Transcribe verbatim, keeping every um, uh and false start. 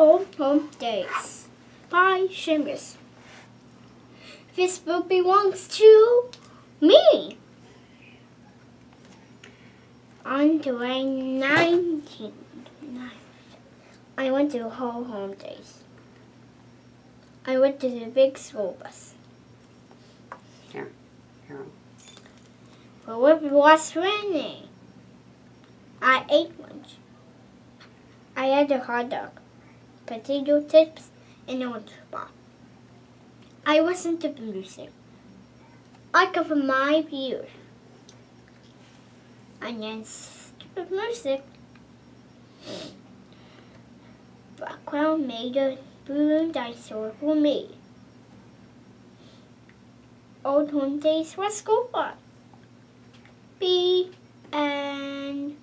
Old Home Days by Seamus. This book belongs to me. On July nineteenth, I went to Old Home Days. I went to the big school bus. Yeah. Yeah. But it was raining. I ate lunch. I had a hot dog, potato chips, and a lunch bar. I listened to the music. I covered my beard. I danced to the music. Blackwell made a balloon dinosaur for me. Old Home Days was school fun. B and